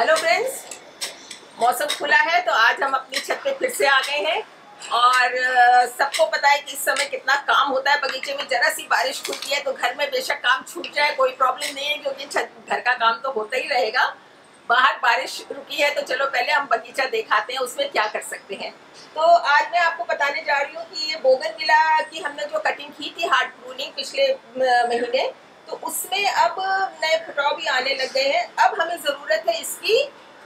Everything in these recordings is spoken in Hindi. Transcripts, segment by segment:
हेलो फ्रेंड्स, मौसम खुला है तो आज हम अपनी छत पे फिर से आ गए हैं। और सबको पता है कि इस समय कितना काम होता है बगीचे में। जरा सी बारिश खुलती है तो घर में बेशक काम छूट जाए कोई प्रॉब्लम नहीं है, क्योंकि घर का काम तो होता ही रहेगा। बाहर बारिश रुकी है तो चलो पहले हम बगीचा दिखाते हैं उसमें क्या कर सकते हैं। तो आज मैं आपको बताने जा रही हूँ कि ये बोगनविला की हमने जो कटिंग की थी हार्ड प्रूनिंग पिछले महीने, तो उसमें अब नए फुटाव भी आने लग गए हैं। अब हमें ज़रूरत है इसकी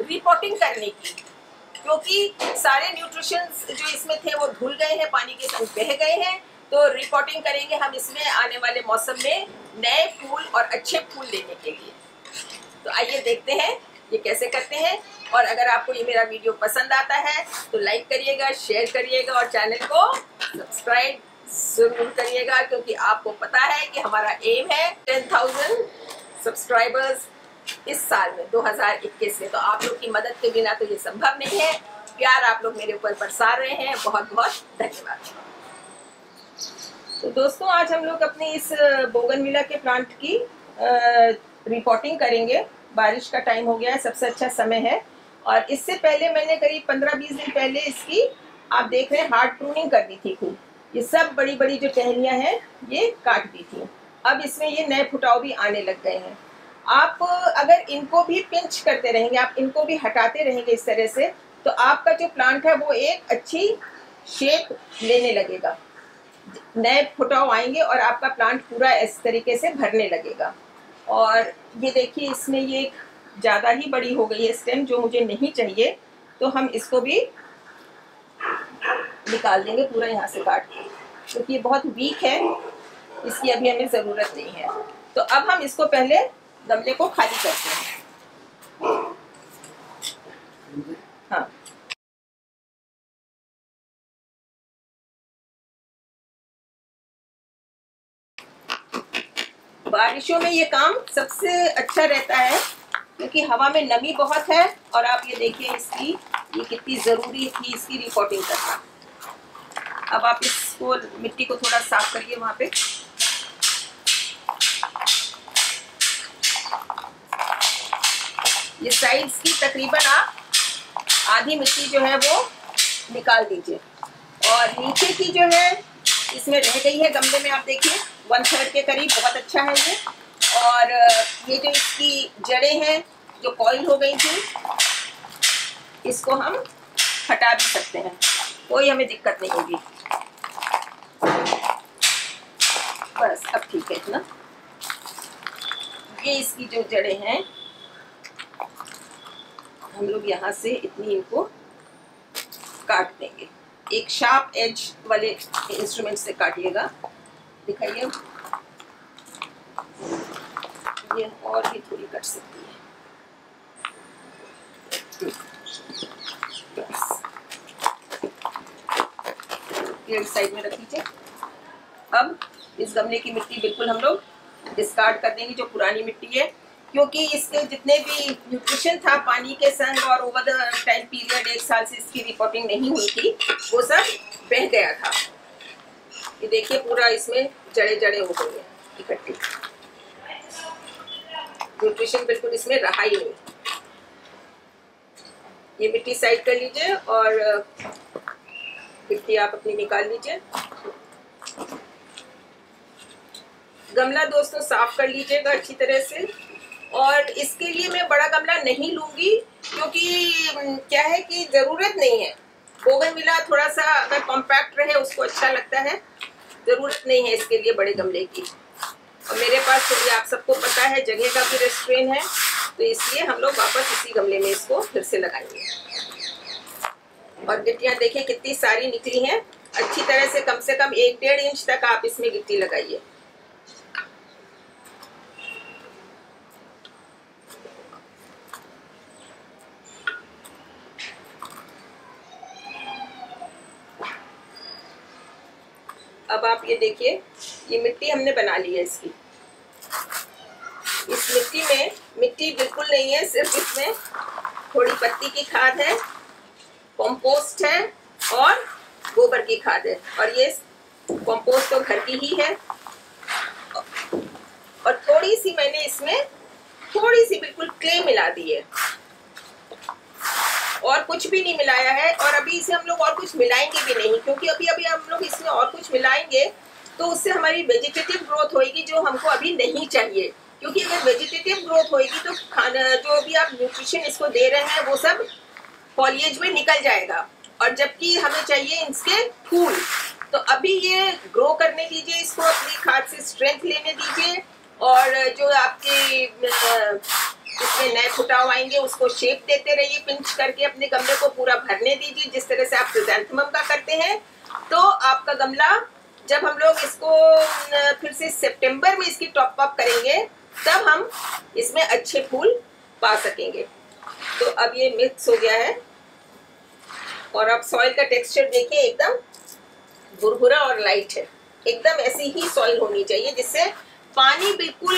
रिपोर्टिंग करने की, क्योंकि सारे न्यूट्रिशंस जो इसमें थे वो धुल गए हैं, पानी के संग बह गए हैं। तो रिपोर्टिंग करेंगे हम इसमें आने वाले मौसम में नए फूल और अच्छे फूल देने के लिए। तो आइए देखते हैं ये कैसे करते हैं। और अगर आपको ये मेरा वीडियो पसंद आता है तो लाइक करिएगा, शेयर करिएगा और चैनल को सब्सक्राइब जरूर करिएगा, क्योंकि आपको पता है कि हमारा एम है 10,000 सब्सक्राइबर्स इस साल में 2021 में। तो आप लोग की मदद के बिना तो ये संभव नहीं है। प्यार आप लोग मेरे ऊपर बरसा रहे हैं, बहुत बहुत धन्यवाद। तो दोस्तों, आज हम लोग अपने इस बोगनविला के प्लांट की रिपोर्टिंग करेंगे। बारिश का टाइम हो गया है, सबसे अच्छा समय है। और इससे पहले मैंने करीब 15-20 दिन पहले इसकी आप देख रहे हैं हार्ड प्रूनिंग कर दी थी खूब। ये सब बड़ी बड़ी जो टहनियाँ हैं ये काट दी थी। अब इसमें ये नए फुटाव भी आने लग गए हैं। आप अगर इनको भी पिंच करते रहेंगे, आप इनको भी हटाते रहेंगे इस तरह से, तो आपका जो प्लांट है वो एक अच्छी शेप लेने लगेगा। नए फुटाव आएंगे और आपका प्लांट पूरा इस तरीके से भरने लगेगा। और ये देखिए, इसमें ये ज़्यादा ही बड़ी हो गई है स्टेम, जो मुझे नहीं चाहिए। तो हम इसको भी निकाल देंगे पूरा यहाँ से काट के, क्योंकि ये बहुत वीक है, इसकी अभी हमें ज़रूरत नहीं है। तो अब हम इसको पहले गमले को खाली करते हैं। हाँ, बारिशों में ये काम सबसे अच्छा रहता है, क्योंकि हवा में नमी बहुत है। और आप ये देखिए इसकी, ये कितनी ज़रूरी थी इसकी रिपोर्टिंग करना। अब आप इसको मिट्टी को थोड़ा साफ करिए वहाँ पे। ये साइड्स की तकरीबन आप आधी मिट्टी जो है वो निकाल दीजिए, और नीचे की जो है इसमें रह गई है गमले में, आप देखिए 1/3 के करीब, बहुत अच्छा है ये। और ये जो इसकी जड़ें हैं जो कॉइल हो गई थी, इसको हम हटा भी सकते हैं, कोई हमें दिक्कत नहीं होगी। बस अब ठीक है इतना। ये इसकी जो जड़ें हैं, हम लोग यहाँ से इतनी इनको काट देंगे। एक शार्प एज वाले इंस्ट्रूमेंट से काटिएगा। दिखाइए, ये और भी थोड़ी कट सकती है, एक साइड में रख दीजिए। अब इस गमले की मिट्टी बिल्कुल हम लोग डिस्कार्ड कर देंगे, जो पुरानी मिट्टी है, क्योंकि इसके जितने भी न्यूट्रिशन था पानी के संग और ओवर द टाइम पीरियड 1 साल से इसकी रिपोर्टिंग नहीं हुई थी, वो सब बह गया था। ये देखिए पूरा इसमें जड़े जड़े हो गए हैं इकट्ठी, न्यूट्रिशन बिल्कुल इसमें रहा ही नहीं। ये मिट्टी साइड कर लीजिए और मिट्टी आप अपनी निकाल लीजिए। गमला दोस्तों साफ कर लीजिएगा अच्छी तरह से। और इसके लिए मैं बड़ा गमला नहीं लूँगी, क्योंकि क्या है कि ज़रूरत नहीं है। बोगनविला थोड़ा सा अगर कॉम्पैक्ट रहे उसको अच्छा लगता है, ज़रूरत नहीं है इसके लिए बड़े गमले की। और मेरे पास तो आप सबको पता है जगह का भी रेस्ट्रेन है, तो इसलिए हम लोग वापस इसी गमले में इसको फिर से लगाएंगे। और गिट्टियाँ देखिए कितनी सारी निकली हैं। अच्छी तरह से कम 1-1.5 इंच तक आप इसमें गिट्टी लगाइए। अब आप ये देखिए, ये मिट्टी हमने बना ली है इसकी। इस मिट्टी में मिट्टी बिल्कुल नहीं है, सिर्फ इसमें थोड़ी पत्ती की खाद है, कंपोस्ट है और गोबर की खाद है। और ये कंपोस्ट तो घर की ही है। और थोड़ी सी मैंने इसमें थोड़ी सी बिल्कुल क्ले मिला दी है। कुछ भी नहीं मिलाया है और अभी इसे हम लोग और कुछ मिलाएंगे भी नहीं, क्योंकि अभी अभी हम लोग इसमें और कुछ मिलाएंगे तो उससे हमारी वेजिटेटिव ग्रोथ होगी जो हमको अभी नहीं चाहिए। क्योंकि अगर वेजिटेटिव ग्रोथ होगी तो खाना जो भी आप न्यूट्रिशन इसको दे रहे हैं वो सब फॉलिएज में निकल जाएगा, और जबकि हमें चाहिए इसके फूल। तो अभी ये ग्रो करने दीजिए, इसको अपनी खाद से स्ट्रेंथ लेने दीजिए, और जो आपके इसमें नए फुटाव आएंगे उसको शेप देते रहिए, पिंच करके अपने गमले को पूरा भरने दीजिए जिस तरह से आप क्रिसेंथेमम का करते हैं। तो आपका गमला जब हम लोग इसको फिर से सितंबर में इसकी टॉप अप करेंगे तब हम इसमें अच्छे फूल पा सकेंगे। तो अब ये मिक्स हो गया है और अब सॉइल का टेक्सचर देखिए, एकदम भुरभुरा और लाइट है। एकदम ऐसी ही सॉइल होनी चाहिए जिससे पानी बिल्कुल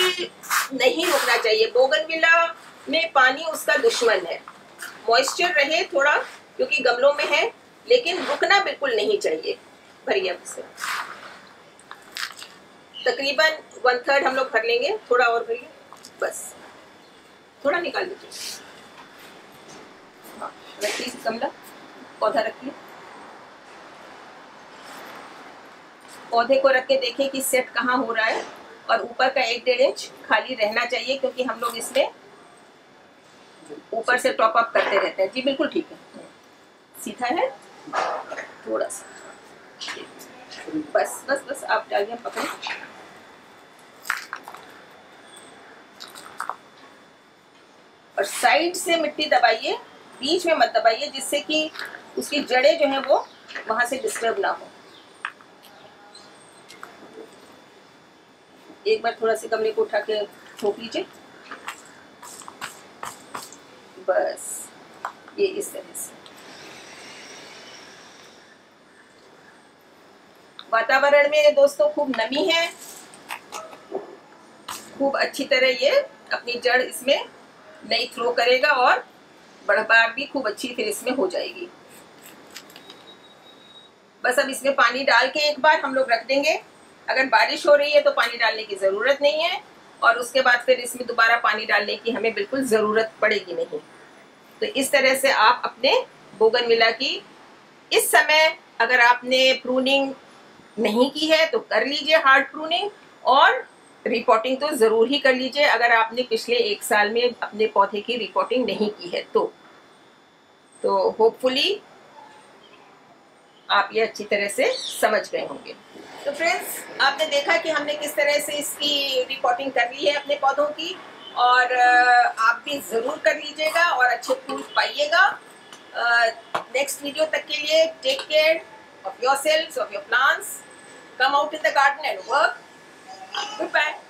नहीं रुकना चाहिए। बोगनविला में पानी उसका दुश्मन है, मॉइस्चर रहे थोड़ा क्योंकि गमलों में है, लेकिन रुकना बिल्कुल नहीं चाहिए। भरिए आपसे तकरीबन 1/3 हम लोग भर लेंगे, थोड़ा और भरिए, बस थोड़ा निकाल लीजिए। रखिए गमला, पौधा रखिए, पौधे को रख के देखिए कि सेट कहाँ हो रहा है, और ऊपर का 1-1.5 इंच खाली रहना चाहिए क्योंकि हम लोग इसमें ऊपर से टॉप अप करते रहते हैं। जी बिल्कुल ठीक है, सीधा है थोड़ा सा, बस बस बस आप डालिए, पकड़े। और साइड से मिट्टी दबाइए, बीच में मत दबाइए, जिससे कि उसकी जड़ें जो हैं वो वहां से डिस्टर्ब ना हो। एक बार थोड़ा सा गमले को उठा के ठोक लीजिए, बस ये इस तरह से। वातावरण में दोस्तों खूब नमी है, खूब अच्छी तरह ये अपनी जड़ इसमें नई थ्रो करेगा और बढ़बार भी खूब अच्छी फिर इसमें हो जाएगी। बस अब इसमें पानी डाल के एक बार हम लोग रख देंगे। अगर बारिश हो रही है तो पानी डालने की जरूरत नहीं है, और उसके बाद फिर इसमें दोबारा पानी डालने की हमें बिल्कुल जरूरत पड़ेगी नहीं। तो इस तरह से आप अपने बोगनविला की इस समय अगर आपने प्रूनिंग नहीं की है तो कर लीजिए हार्ड प्रूनिंग, और रिपोर्टिंग तो जरूर ही कर लीजिए अगर आपने पिछले 1 साल में अपने पौधे की रिपोर्टिंग नहीं की है तो। होपफुली आप ये अच्छी तरह से समझ गए होंगे। तो फ्रेंड्स, आपने देखा कि हमने किस तरह से इसकी रिपोर्टिंग कर ली है अपने पौधों की, और आप भी जरूर कर लीजिएगा और अच्छे फूल पाइएगा। नेक्स्ट वीडियो तक के लिए take care of yourselves, of your plants. Come out in the garden and work. Goodbye.